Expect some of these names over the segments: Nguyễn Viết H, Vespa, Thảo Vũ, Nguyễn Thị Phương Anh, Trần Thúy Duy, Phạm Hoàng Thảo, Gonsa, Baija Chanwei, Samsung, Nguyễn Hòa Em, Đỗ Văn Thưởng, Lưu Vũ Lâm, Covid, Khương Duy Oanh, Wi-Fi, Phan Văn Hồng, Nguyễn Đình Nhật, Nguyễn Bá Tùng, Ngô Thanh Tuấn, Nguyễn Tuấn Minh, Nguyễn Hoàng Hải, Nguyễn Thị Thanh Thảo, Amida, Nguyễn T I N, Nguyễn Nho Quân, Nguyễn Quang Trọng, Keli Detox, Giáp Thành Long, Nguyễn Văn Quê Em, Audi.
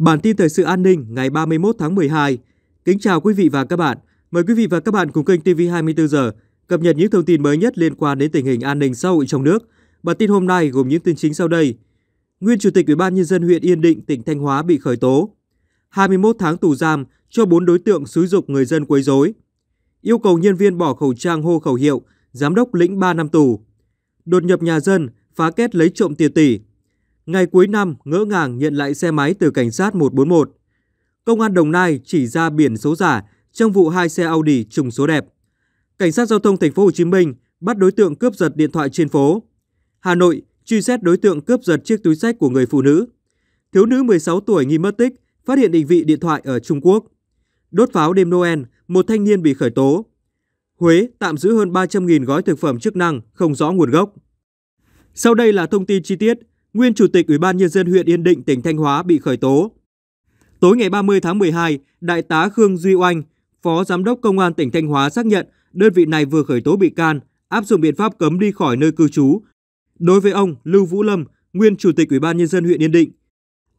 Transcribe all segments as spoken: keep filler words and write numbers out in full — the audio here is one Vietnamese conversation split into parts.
Bản tin thời sự an ninh ngày ba mươi mốt tháng mười hai. Kính chào quý vị và các bạn. Mời quý vị và các bạn cùng kênh ti vi hai mươi tư giờ cập nhật những thông tin mới nhất liên quan đến tình hình an ninh xã hội trong nước. Bản tin hôm nay gồm những tin chính sau đây. Nguyên Chủ tịch Ủy ban Nhân dân huyện Yên Định, tỉnh Thanh Hóa bị khởi tố. hai mươi mốt tháng tù giam cho bốn đối tượng xúi dục người dân quấy rối. Yêu cầu nhân viên bỏ khẩu trang hô khẩu hiệu, giám đốc lĩnh ba năm tù. Đột nhập nhà dân, phá két lấy trộm tiền tỷ. Ngày cuối năm, ngỡ ngàng nhận lại xe máy từ cảnh sát một bốn một. Công an Đồng Nai chỉ ra biển số giả trong vụ hai xe Audi trùng số đẹp. Cảnh sát giao thông Thành phố Hồ Chí Minh bắt đối tượng cướp giật điện thoại trên phố. Hà Nội truy xét đối tượng cướp giật chiếc túi xách của người phụ nữ. Thiếu nữ mười sáu tuổi nghi mất tích, phát hiện định vị điện thoại ở Trung Quốc. Đốt pháo đêm Noel, một thanh niên bị khởi tố. Huế tạm giữ hơn ba trăm nghìn gói thực phẩm chức năng không rõ nguồn gốc. Sau đây là thông tin chi tiết. Nguyên Chủ tịch Ủy ban Nhân dân huyện Yên Định, tỉnh Thanh Hóa bị khởi tố. Tối ngày ba mươi tháng mười hai, Đại tá Khương Duy Oanh, Phó Giám đốc Công an tỉnh Thanh Hóa xác nhận đơn vị này vừa khởi tố bị can, áp dụng biện pháp cấm đi khỏi nơi cư trú đối với ông Lưu Vũ Lâm, Nguyên Chủ tịch Ủy ban Nhân dân huyện Yên Định.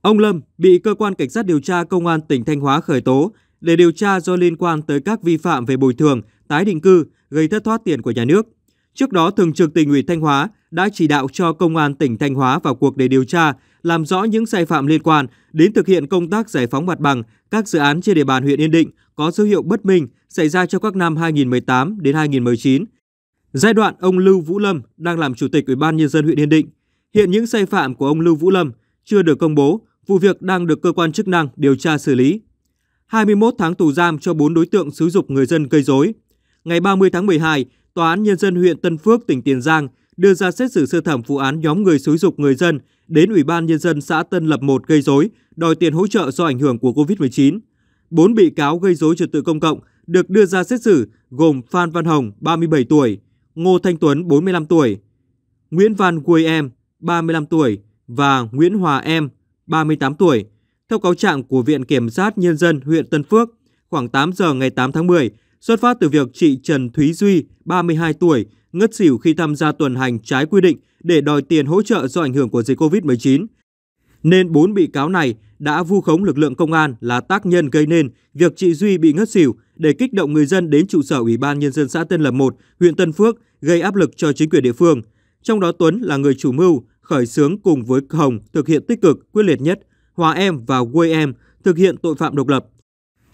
Ông Lâm bị Cơ quan Cảnh sát điều tra Công an tỉnh Thanh Hóa khởi tố để điều tra do liên quan tới các vi phạm về bồi thường, tái định cư, gây thất thoát tiền của nhà nước. Trước đó, Thường trực Tỉnh ủy Thanh Hóa đã chỉ đạo cho Công an tỉnh Thanh Hóa vào cuộc để điều tra, làm rõ những sai phạm liên quan đến thực hiện công tác giải phóng mặt bằng các dự án trên địa bàn huyện Yên Định có dấu hiệu bất minh xảy ra trong các năm hai nghìn không trăm mười tám đến hai nghìn không trăm mười chín. Giai đoạn ông Lưu Vũ Lâm đang làm Chủ tịch Ủy ban Nhân dân huyện Yên Định. Hiện những sai phạm của ông Lưu Vũ Lâm chưa được công bố, vụ việc đang được cơ quan chức năng điều tra xử lý. hai mươi mốt tháng tù giam cho bốn đối tượng xúi dục người dân gây rối. Ngày ba mươi tháng mười hai, Tòa án Nhân dân huyện Tân Phước, tỉnh Tiền Giang đưa ra xét xử sơ thẩm vụ án nhóm người xúi dục người dân đến Ủy ban Nhân dân xã Tân Lập một gây rối, đòi tiền hỗ trợ do ảnh hưởng của Covid mười chín. Bốn bị cáo gây rối trật tự công cộng được đưa ra xét xử gồm Phan Văn Hồng, ba mươi bảy tuổi, Ngô Thanh Tuấn, bốn mươi lăm tuổi, Nguyễn Văn Quê Em, ba mươi lăm tuổi và Nguyễn Hòa Em, ba mươi tám tuổi. Theo cáo trạng của Viện Kiểm sát Nhân dân huyện Tân Phước, khoảng tám giờ ngày tám tháng mười, xuất phát từ việc chị Trần Thúy Duy, ba mươi hai tuổi, ngất xỉu khi tham gia tuần hành trái quy định để đòi tiền hỗ trợ do ảnh hưởng của dịch Covid mười chín. Nên bốn bị cáo này đã vu khống lực lượng công an là tác nhân gây nên việc chị Duy bị ngất xỉu để kích động người dân đến trụ sở Ủy ban Nhân dân xã Tân Lập một, huyện Tân Phước gây áp lực cho chính quyền địa phương. Trong đó Tuấn là người chủ mưu, khởi xướng cùng với Hồng thực hiện tích cực, quyết liệt nhất, Hòa Em và Quê Em thực hiện tội phạm độc lập.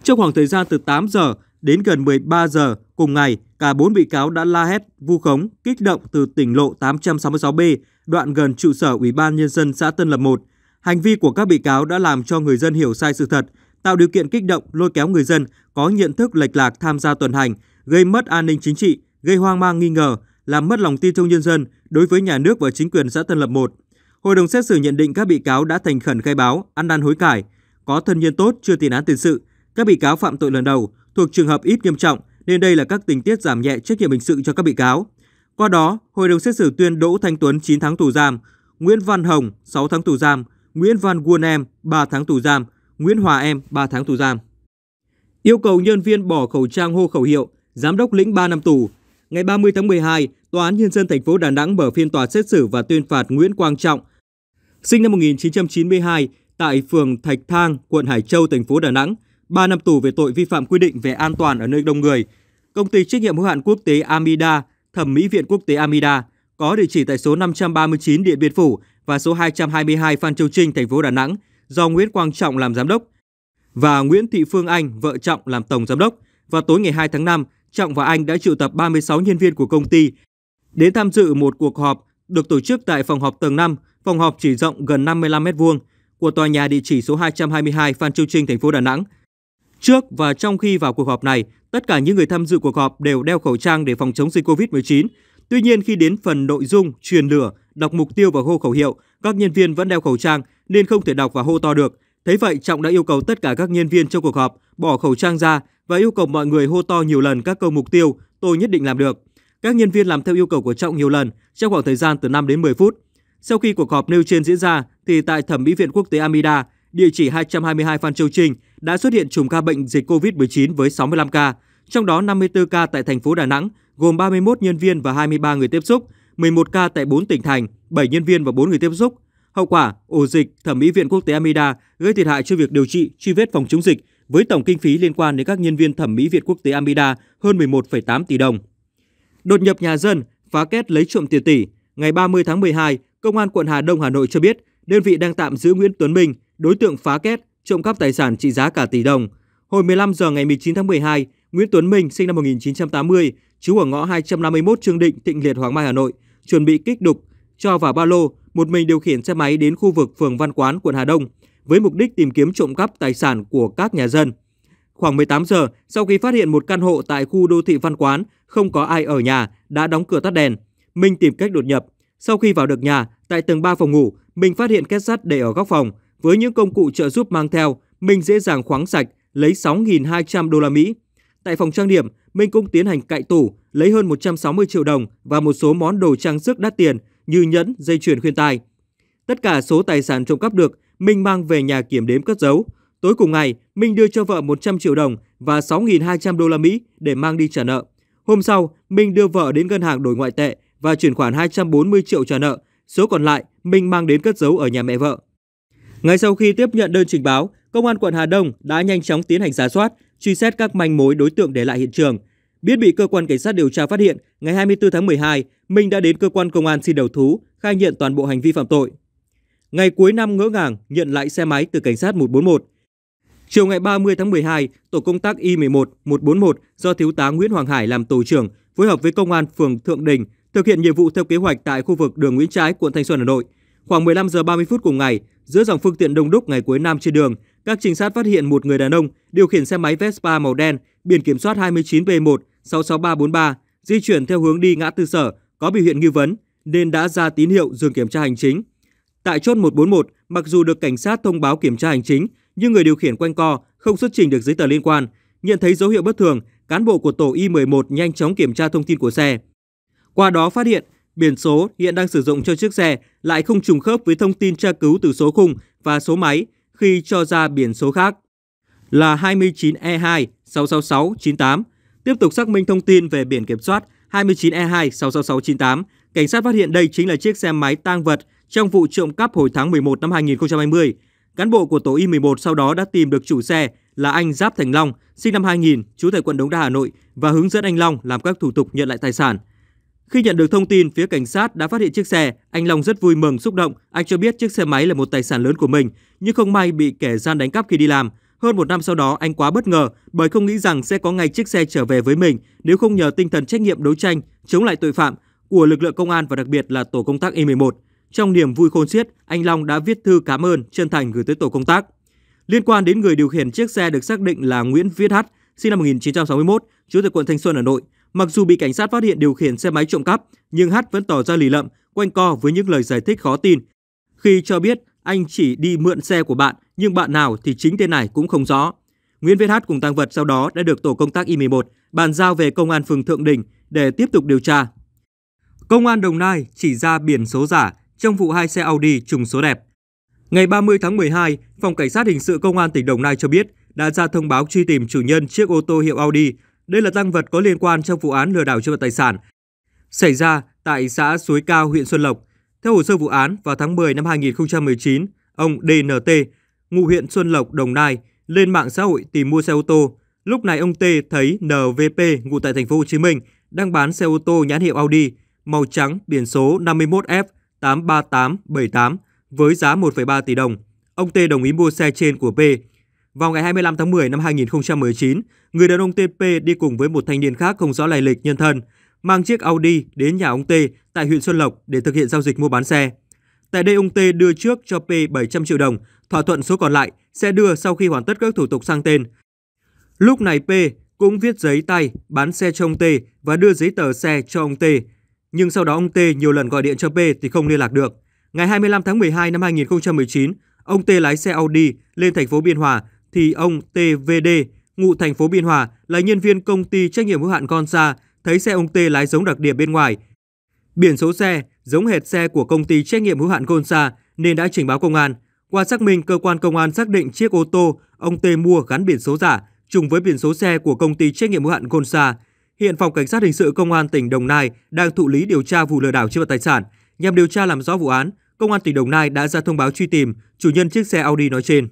Trong khoảng thời gian từ tám giờ đến gần mười ba giờ cùng ngày, cả bốn bị cáo đã la hét, vu khống, kích động từ tỉnh lộ tám trăm sáu mươi sáu B, đoạn gần trụ sở Ủy ban Nhân dân xã Tân Lập một. Hành vi của các bị cáo đã làm cho người dân hiểu sai sự thật, tạo điều kiện kích động, lôi kéo người dân có nhận thức lệch lạc tham gia tuần hành, gây mất an ninh chính trị, gây hoang mang nghi ngờ, làm mất lòng tin trong nhân dân đối với nhà nước và chính quyền xã Tân Lập một. Hội đồng xét xử nhận định các bị cáo đã thành khẩn khai báo, ăn năn hối cải, có thân nhân tốt, chưa tiền án tiền sự. Các bị cáo phạm tội lần đầu, thuộc trường hợp ít nghiêm trọng, nên đây là các tình tiết giảm nhẹ trách nhiệm hình sự cho các bị cáo. Qua đó, hội đồng xét xử tuyên Đỗ Thanh Tuấn chín tháng tù giam, Nguyễn Văn Hồng sáu tháng tù giam, Nguyễn Văn Quê Em ba tháng tù giam, Nguyễn Hòa Em ba tháng tù giam. Yêu cầu nhân viên bỏ khẩu trang hô khẩu hiệu, giám đốc lĩnh ba năm tù. Ngày ba mươi tháng mười hai, Tòa án Nhân dân thành phố Đà Nẵng mở phiên tòa xét xử và tuyên phạt Nguyễn Quang Trọng, sinh năm một nghìn chín trăm chín mươi hai, tại phường Thạch Thang, quận Hải Châu, thành phố Đà Nẵng, ba năm tù về tội vi phạm quy định về an toàn ở nơi đông người. Công ty trách nhiệm hữu hạn quốc tế Amida, Thẩm mỹ viện quốc tế Amida, có địa chỉ tại số năm trăm ba mươi chín Điện Biên Phủ và số hai trăm hai mươi hai Phan Châu Trinh, thành phố Đà Nẵng, do Nguyễn Quang Trọng làm giám đốc và Nguyễn Thị Phương Anh, vợ Trọng, làm tổng giám đốc. Vào tối ngày hai tháng năm, Trọng và Anh đã triệu tập ba mươi sáu nhân viên của công ty đến tham dự một cuộc họp được tổ chức tại phòng họp tầng năm, phòng họp chỉ rộng gần năm mươi lăm mét vuông của tòa nhà địa chỉ số hai trăm hai mươi hai Phan Châu Trinh, thành phố Đà Nẵng. Trước và trong khi vào cuộc họp này, tất cả những người tham dự cuộc họp đều đeo khẩu trang để phòng chống dịch Covid mười chín. Tuy nhiên, khi đến phần nội dung, truyền lửa, đọc mục tiêu và hô khẩu hiệu, các nhân viên vẫn đeo khẩu trang nên không thể đọc và hô to được. Thế vậy, Trọng đã yêu cầu tất cả các nhân viên trong cuộc họp bỏ khẩu trang ra và yêu cầu mọi người hô to nhiều lần các câu mục tiêu "tôi nhất định làm được". Các nhân viên làm theo yêu cầu của Trọng nhiều lần trong khoảng thời gian từ năm đến mười phút. Sau khi cuộc họp nêu trên diễn ra thì tại Thẩm mỹ viện quốc tế Amida, địa chỉ hai trăm hai mươi hai Phan Châu Trinh đã xuất hiện chùm ca bệnh dịch Covid mười chín với sáu mươi lăm ca, trong đó năm mươi tư ca tại thành phố Đà Nẵng, gồm ba mươi mốt nhân viên và hai mươi ba người tiếp xúc, mười một ca tại bốn tỉnh thành, bảy nhân viên và bốn người tiếp xúc. Hậu quả, ổ dịch Thẩm mỹ viện quốc tế Amida gây thiệt hại cho việc điều trị, truy vết phòng chống dịch với tổng kinh phí liên quan đến các nhân viên Thẩm mỹ viện quốc tế Amida hơn mười một phẩy tám tỷ đồng. Đột nhập nhà dân, phá kết lấy trộm tiền tỷ. Ngày ba mươi tháng mười hai, Công an quận Hà Đông, Hà Nội cho biết đơn vị đang tạm giữ Nguyễn Tuấn Minh, đối tượng phá kết, trộm cắp tài sản trị giá cả tỷ đồng. Hồi mười lăm giờ ngày mười chín tháng mười hai, Nguyễn Tuấn Minh sinh năm một nghìn chín trăm tám mươi, trú ở ngõ hai trăm năm mươi mốt Trương Định, Thịnh Liệt, Hoàng Mai, Hà Nội, chuẩn bị kích đục, cho vào ba lô, một mình điều khiển xe máy đến khu vực phường Văn Quán, quận Hà Đông với mục đích tìm kiếm trộm cắp tài sản của các nhà dân. Khoảng mười tám giờ, sau khi phát hiện một căn hộ tại khu đô thị Văn Quán không có ai ở nhà, đã đóng cửa tắt đèn, Minh tìm cách đột nhập. Sau khi vào được nhà, tại tầng ba phòng ngủ, Minh phát hiện két sắt để ở góc phòng. Với những công cụ trợ giúp mang theo, Minh dễ dàng khoáng sạch, lấy sáu nghìn hai trăm đô la Mỹ. Tại phòng trang điểm, Minh cũng tiến hành cậy tủ, lấy hơn một trăm sáu mươi triệu đồng và một số món đồ trang sức đắt tiền như nhẫn, dây chuyền khuyên tai. Tất cả số tài sản trộm cắp được, Minh mang về nhà kiểm đếm cất giấu. Tối cùng ngày, Minh đưa cho vợ một trăm triệu đồng và sáu nghìn hai trăm đô la Mỹ để mang đi trả nợ. Hôm sau, Minh đưa vợ đến ngân hàng đổi ngoại tệ và chuyển khoản hai trăm bốn mươi triệu trả nợ. Số còn lại, Minh mang đến cất giấu ở nhà mẹ vợ. Ngay sau khi tiếp nhận đơn trình báo, Công an quận Hà Đông đã nhanh chóng tiến hành rà soát, truy xét các manh mối đối tượng để lại hiện trường. Biết bị cơ quan cảnh sát điều tra phát hiện, ngày hai mươi tư tháng mười hai, Minh đã đến cơ quan công an xin đầu thú, khai nhận toàn bộ hành vi phạm tội. Ngày cuối năm ngỡ ngàng nhận lại xe máy từ cảnh sát một bốn một. Chiều ngày ba mươi tháng mười hai, tổ công tác I mười một một bốn một do thiếu tá Nguyễn Hoàng Hải làm tổ trưởng, phối hợp với công an phường Thượng Đình thực hiện nhiệm vụ theo kế hoạch tại khu vực đường Nguyễn Trãi, quận Thanh Xuân, Hà Nội. Khoảng mười lăm giờ ba mươi phút cùng ngày, giữa dòng phương tiện đông đúc ngày cuối năm trên đường, các trinh sát phát hiện một người đàn ông điều khiển xe máy Vespa màu đen, biển kiểm soát hai chín B một sáu sáu ba bốn ba, di chuyển theo hướng đi ngã tư Sở, có biểu hiện nghi vấn nên đã ra tín hiệu dừng kiểm tra hành chính. Tại chốt một bốn một, mặc dù được cảnh sát thông báo kiểm tra hành chính, nhưng người điều khiển quanh co, không xuất trình được giấy tờ liên quan. Nhận thấy dấu hiệu bất thường, cán bộ của tổ I mười một nhanh chóng kiểm tra thông tin của xe. Qua đó phát hiện biển số hiện đang sử dụng cho chiếc xe lại không trùng khớp với thông tin tra cứu từ số khung và số máy khi cho ra biển số khác là hai chín E hai sáu sáu sáu chín tám. Tiếp tục xác minh thông tin về biển kiểm soát hai chín E hai sáu sáu sáu chín tám, cảnh sát phát hiện đây chính là chiếc xe máy tang vật trong vụ trộm cắp hồi tháng mười một năm hai nghìn không trăm hai mươi. Cán bộ của tổ I mười một sau đó đã tìm được chủ xe là anh Giáp Thành Long, sinh năm hai nghìn, trú tại quận Đống Đa, Hà Nội và hướng dẫn anh Long làm các thủ tục nhận lại tài sản. Khi nhận được thông tin phía cảnh sát đã phát hiện chiếc xe, anh Long rất vui mừng, xúc động. Anh cho biết chiếc xe máy là một tài sản lớn của mình, nhưng không may bị kẻ gian đánh cắp khi đi làm. Hơn một năm sau đó, anh quá bất ngờ bởi không nghĩ rằng sẽ có ngày chiếc xe trở về với mình nếu không nhờ tinh thần trách nhiệm đấu tranh, chống lại tội phạm của lực lượng công an và đặc biệt là tổ công tác I mười một. Trong niềm vui khôn xiết, anh Long đã viết thư cảm ơn chân thành gửi tới tổ công tác. Liên quan đến người điều khiển chiếc xe được xác định là Nguyễn Viết H, sinh năm một nghìn chín trăm sáu mươi mốt, trú tại quận Thanh Xuân, Hà Nội. Mặc dù bị cảnh sát phát hiện điều khiển xe máy trộm cắp, nhưng H vẫn tỏ ra lì lợm, quanh co với những lời giải thích khó tin. Khi cho biết anh chỉ đi mượn xe của bạn, nhưng bạn nào thì chính tên này cũng không rõ. Nguyễn Viết H cùng tang vật sau đó đã được tổ công tác I mười một bàn giao về công an phường Thượng Đình để tiếp tục điều tra. Công an Đồng Nai chỉ ra biển số giả trong vụ hai xe Audi trùng số đẹp. Ngày ba mươi tháng mười hai, Phòng Cảnh sát Hình sự Công an tỉnh Đồng Nai cho biết đã ra thông báo truy tìm chủ nhân chiếc ô tô hiệu Audi. Đây là tang vật có liên quan trong vụ án lừa đảo chiếm đoạt tài sản xảy ra tại xã Suối Cao, huyện Xuân Lộc. Theo hồ sơ vụ án, vào tháng mười năm hai nghìn không trăm mười chín, ông đê en tê, ngụ huyện Xuân Lộc, Đồng Nai, lên mạng xã hội tìm mua xe ô tô. Lúc này ông T thấy en vê pê, ngụ tại thành phố Hồ Chí Minh, đang bán xe ô tô nhãn hiệu Audi màu trắng biển số năm mốt F tám ba tám bảy tám với giá một phẩy ba tỷ đồng. Ông T đồng ý mua xe trên của P. Vào ngày hai mươi lăm tháng mười năm hai nghìn không trăm mười chín, người đàn ông tê pê đi cùng với một thanh niên khác không rõ lai lịch nhân thân, mang chiếc Audi đến nhà ông T tại huyện Xuân Lộc để thực hiện giao dịch mua bán xe. Tại đây ông T đưa trước cho P bảy trăm triệu đồng, thỏa thuận số còn lại sẽ đưa sau khi hoàn tất các thủ tục sang tên. Lúc này P cũng viết giấy tay bán xe cho ông T và đưa giấy tờ xe cho ông T. Nhưng sau đó ông T nhiều lần gọi điện cho P thì không liên lạc được. Ngày hai mươi lăm tháng mười hai năm hai nghìn không trăm mười chín, ông T lái xe Audi lên thành phố Biên Hòa thì ông tê vê đê, ngụ thành phố Biên Hòa, là nhân viên công ty trách nhiệm hữu hạn Gonsa, thấy xe ông T lái giống đặc điểm bên ngoài. Biển số xe giống hệt xe của công ty trách nhiệm hữu hạn Gonsa nên đã trình báo công an. Qua xác minh, cơ quan công an xác định chiếc ô tô ông T mua gắn biển số giả trùng với biển số xe của công ty trách nhiệm hữu hạn Gonsa. Hiện Phòng Cảnh sát Hình sự Công an tỉnh Đồng Nai đang thụ lý điều tra vụ lừa đảo chiếm đoạt tài sản nhằm điều tra làm rõ vụ án, Công an tỉnh Đồng Nai đã ra thông báo truy tìm chủ nhân chiếc xe Audi nói trên.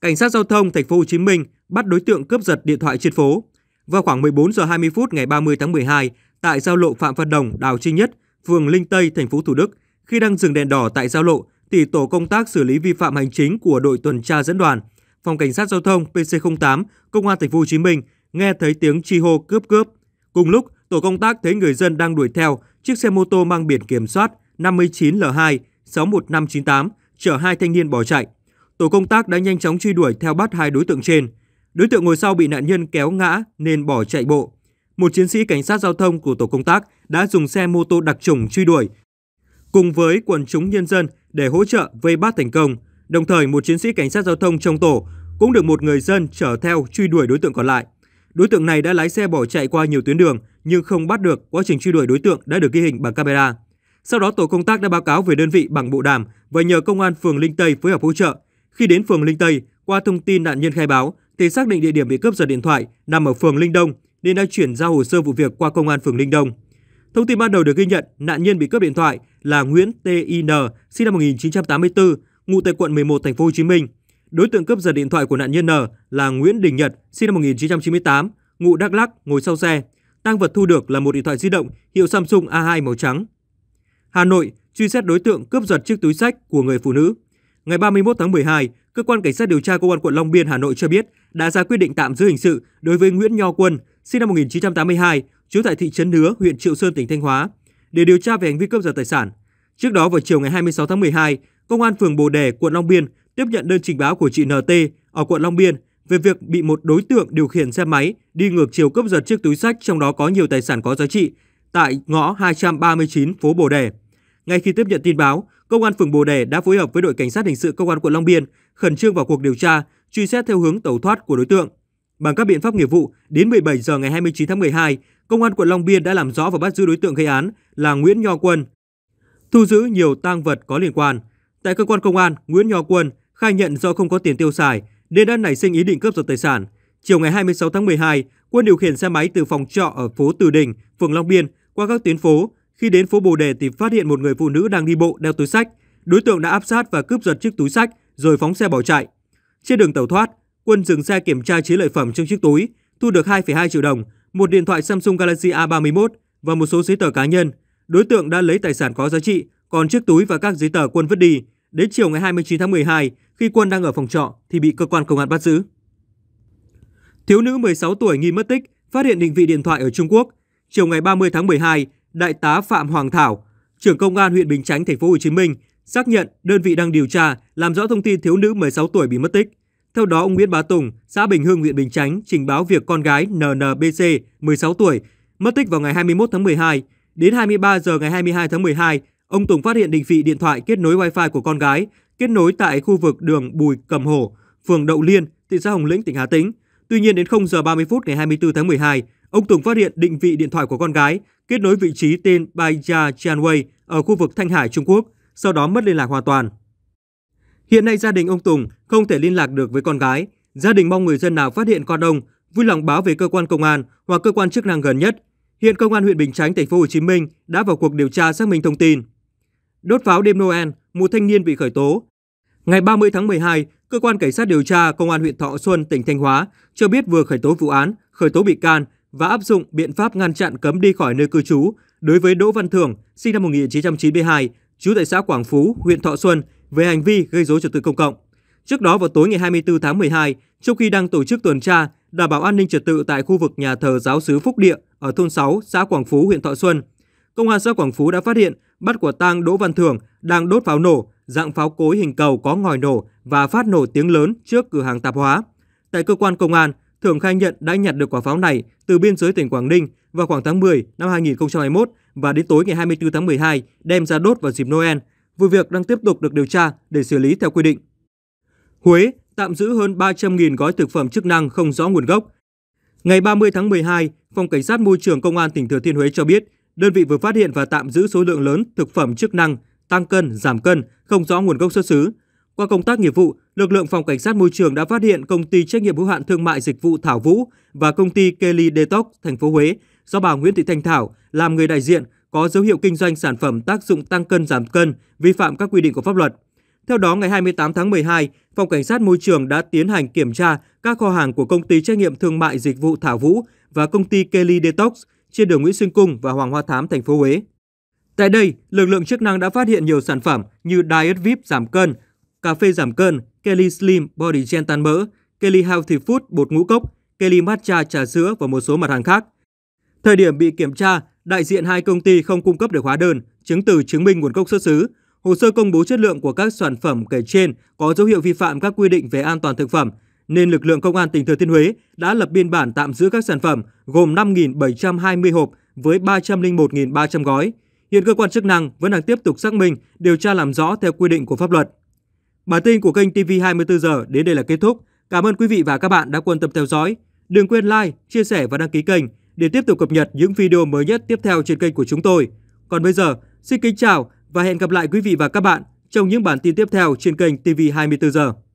Cảnh sát giao thông Thành phố Hồ Chí Minh bắt đối tượng cướp giật điện thoại trên phố. Vào khoảng mười bốn giờ hai mươi phút ngày ba mươi tháng mười hai, tại giao lộ Phạm Văn Đồng, Đào Trinh Nhất, phường Linh Tây, thành phố Thủ Đức, khi đang dừng đèn đỏ tại giao lộ, thì tổ công tác xử lý vi phạm hành chính của đội tuần tra dẫn đoàn, phòng cảnh sát giao thông P C không tám, công an Thành phố Hồ Chí Minh nghe thấy tiếng chi hô cướp cướp. Cùng lúc, tổ công tác thấy người dân đang đuổi theo chiếc xe mô tô mang biển kiểm soát năm chín L hai sáu một năm chín tám chở hai thanh niên bỏ chạy. Tổ công tác đã nhanh chóng truy đuổi theo bắt hai đối tượng trên. Đối tượng ngồi sau bị nạn nhân kéo ngã nên bỏ chạy bộ. Một chiến sĩ cảnh sát giao thông của tổ công tác đã dùng xe mô tô đặc chủng truy đuổi cùng với quần chúng nhân dân để hỗ trợ vây bắt thành công. Đồng thời, một chiến sĩ cảnh sát giao thông trong tổ cũng được một người dân chở theo truy đuổi đối tượng còn lại. Đối tượng này đã lái xe bỏ chạy qua nhiều tuyến đường nhưng không bắt được, quá trình truy đuổi đối tượng đã được ghi hình bằng camera. Sau đó, tổ công tác đã báo cáo về đơn vị bằng bộ đàm và nhờ công an phường Linh Tây phối hợp hỗ trợ. Khi đến phường Linh Tây, qua thông tin nạn nhân khai báo thì xác định địa điểm bị cướp giật điện thoại nằm ở phường Linh Đông nên đã chuyển giao hồ sơ vụ việc qua công an phường Linh Đông. Thông tin ban đầu được ghi nhận, nạn nhân bị cướp điện thoại là Nguyễn T I N, sinh năm một nghìn chín trăm tám mươi tư, ngụ tại quận mười một, Thành phố Hồ Chí Minh. Đối tượng cướp giật điện thoại của nạn nhân N là Nguyễn Đình Nhật, sinh năm một nghìn chín trăm chín mươi tám, ngụ Đắk Lắk, ngồi sau xe. Tang vật thu được là một điện thoại di động hiệu Samsung A hai màu trắng. Hà Nội truy xét đối tượng cướp giật chiếc túi xách của người phụ nữ. Ngày ba mươi mốt tháng mười hai, cơ quan cảnh sát điều tra công an quận Long Biên, Hà Nội cho biết đã ra quyết định tạm giữ hình sự đối với Nguyễn Nho Quân, sinh năm một nghìn chín trăm tám mươi hai, trú tại thị trấn Nứa, huyện Triệu Sơn, tỉnh Thanh Hóa, để điều tra về hành vi cướp giật tài sản. Trước đó, vào chiều ngày hai mươi sáu tháng mười hai, công an phường Bồ Đề, quận Long Biên tiếp nhận đơn trình báo của chị en tê ở quận Long Biên về việc bị một đối tượng điều khiển xe máy đi ngược chiều cướp giật chiếc túi xách trong đó có nhiều tài sản có giá trị tại ngõ hai trăm ba mươi chín phố Bồ Đề. Ngay khi tiếp nhận tin báo, công an phường Bồ Đề đã phối hợp với đội cảnh sát hình sự công an quận Long Biên khẩn trương vào cuộc điều tra, truy xét theo hướng tẩu thoát của đối tượng. Bằng các biện pháp nghiệp vụ, đến mười bảy giờ ngày hai mươi chín tháng mười hai, công an quận Long Biên đã làm rõ và bắt giữ đối tượng gây án là Nguyễn Nho Quân, thu giữ nhiều tang vật có liên quan. Tại cơ quan công an, Nguyễn Nho Quân khai nhận do không có tiền tiêu xài nên đã nảy sinh ý định cướp giật tài sản. Chiều ngày hai mươi sáu tháng mười hai, Quân điều khiển xe máy từ phòng trọ ở phố Từ Đình, phường Long Biên qua các tuyến phố. Khi đến phố Bồ Đề thì phát hiện một người phụ nữ đang đi bộ đeo túi xách. Đối tượng đã áp sát và cướp giật chiếc túi xách rồi phóng xe bỏ chạy. Trên đường tẩu thoát, Quân dừng xe kiểm tra chứa lợi phẩm trong chiếc túi, thu được hai phẩy hai triệu đồng, một điện thoại Samsung Galaxy A ba mươi mốt và một số giấy tờ cá nhân. Đối tượng đã lấy tài sản có giá trị, còn chiếc túi và các giấy tờ Quân vứt đi. Đến chiều ngày hai mươi chín tháng mười hai, khi Quân đang ở phòng trọ thì bị cơ quan công an bắt giữ. Thiếu nữ mười sáu tuổi nghi mất tích, phát hiện định vị điện thoại ở Trung Quốc. Chiều ngày ba mươi tháng mười hai, Đại tá Phạm Hoàng Thảo, trưởng công an huyện Bình Chánh, Thành phố Hồ Chí Minh xác nhận đơn vị đang điều tra làm rõ thông tin thiếu nữ mười sáu tuổi bị mất tích. Theo đó, ông Nguyễn Bá Tùng, xã Bình Hưng, huyện Bình Chánh trình báo việc con gái en en bê xê mười sáu tuổi mất tích vào ngày hai mươi mốt tháng mười hai. Đến hai mươi ba giờ ngày hai mươi hai tháng mười hai, ông Tùng phát hiện định vị điện thoại kết nối Wi-Fi của con gái kết nối tại khu vực đường Bùi Cầm Hổ, phường Đậu Liên, thị xã Hồng Lĩnh, tỉnh Hà Tĩnh. Tuy nhiên, đến không giờ ba mươi phút ngày hai mươi tư tháng mười hai, ông Tùng phát hiện định vị điện thoại của con gái kết nối vị trí tên Baija Chanwei ở khu vực Thanh Hải, Trung Quốc, sau đó mất liên lạc hoàn toàn. Hiện nay, gia đình ông Tùng không thể liên lạc được với con gái. Gia đình mong người dân nào phát hiện con ông vui lòng báo về cơ quan công an hoặc cơ quan chức năng gần nhất. Hiện công an huyện Bình Chánh, Thành phố Hồ Chí Minh đã vào cuộc điều tra xác minh thông tin. Đốt pháo đêm Noel, một thanh niên bị khởi tố. Ngày ba mươi tháng mười hai, cơ quan cảnh sát điều tra công an huyện Thọ Xuân, tỉnh Thanh Hóa cho biết vừa khởi tố vụ án, khởi tố bị can và áp dụng biện pháp ngăn chặn cấm đi khỏi nơi cư trú đối với Đỗ Văn Thưởng, sinh năm một nghìn chín trăm chín mươi hai, trú tại xã Quảng Phú, huyện Thọ Xuân về hành vi gây rối trật tự công cộng. Trước đó, vào tối ngày hai mươi tư tháng mười hai, trong khi đang tổ chức tuần tra đảm bảo an ninh trật tự tại khu vực nhà thờ Giáo xứ Phúc Địa ở thôn sáu, xã Quảng Phú, huyện Thọ Xuân, công an xã Quảng Phú đã phát hiện bắt quả tang Đỗ Văn Thưởng đang đốt pháo nổ dạng pháo cối hình cầu có ngòi nổ và phát nổ tiếng lớn trước cửa hàng tạp hóa. Tại cơ quan công an, Thưởng khai nhận đã nhặt được quả pháo này từ biên giới tỉnh Quảng Ninh vào khoảng tháng mười năm hai nghìn không trăm hai mươi mốt và đến tối ngày hai mươi tư tháng mười hai đem ra đốt vào dịp Noel. Vụ việc đang tiếp tục được điều tra để xử lý theo quy định. Huế tạm giữ hơn ba trăm nghìn gói thực phẩm chức năng không rõ nguồn gốc. Ngày ba mươi tháng mười hai, Phòng Cảnh sát Môi trường Công an tỉnh Thừa Thiên Huế cho biết đơn vị vừa phát hiện và tạm giữ số lượng lớn thực phẩm chức năng tăng cân, giảm cân không rõ nguồn gốc xuất xứ. Qua công tác nghiệp vụ, lực lượng Phòng Cảnh sát Môi trường đã phát hiện công ty trách nhiệm hữu hạn thương mại dịch vụ Thảo Vũ và công ty Keli Detox thành phố Huế do bà Nguyễn Thị Thanh Thảo làm người đại diện có dấu hiệu kinh doanh sản phẩm tác dụng tăng cân giảm cân, vi phạm các quy định của pháp luật. Theo đó, ngày hai mươi tám tháng mười hai, Phòng Cảnh sát Môi trường đã tiến hành kiểm tra các kho hàng của Công ty Trách nhiệm Thương mại Dịch vụ Thảo Vũ và Công ty Keli Detox trên đường Nguyễn Sinh Cung và Hoàng Hoa Thám, thành phố Huế. Tại đây, lực lượng chức năng đã phát hiện nhiều sản phẩm như Diet vi ai pi giảm cân, cà phê giảm cân, Keli Slim Body Gel tan mỡ, Keli Healthy Food bột ngũ cốc, Keli Matcha trà sữa và một số mặt hàng khác. Thời điểm bị kiểm tra, đại diện hai công ty không cung cấp được hóa đơn, chứng từ chứng minh nguồn gốc xuất xứ. Hồ sơ công bố chất lượng của các sản phẩm kể trên có dấu hiệu vi phạm các quy định về an toàn thực phẩm, nên lực lượng Công an tỉnh Thừa Thiên Huế đã lập biên bản tạm giữ các sản phẩm gồm năm nghìn bảy trăm hai mươi hộp với ba trăm lẻ một nghìn ba trăm gói. Hiện cơ quan chức năng vẫn đang tiếp tục xác minh, điều tra làm rõ theo quy định của pháp luật. Bản tin của kênh ti vi hai mươi tư giờ đến đây là kết thúc. Cảm ơn quý vị và các bạn đã quan tâm theo dõi. Đừng quên like, chia sẻ và đăng ký kênh để tiếp tục cập nhật những video mới nhất tiếp theo trên kênh của chúng tôi. Còn bây giờ, xin kính chào và hẹn gặp lại quý vị và các bạn trong những bản tin tiếp theo trên kênh ti vi hai mươi tư giờ.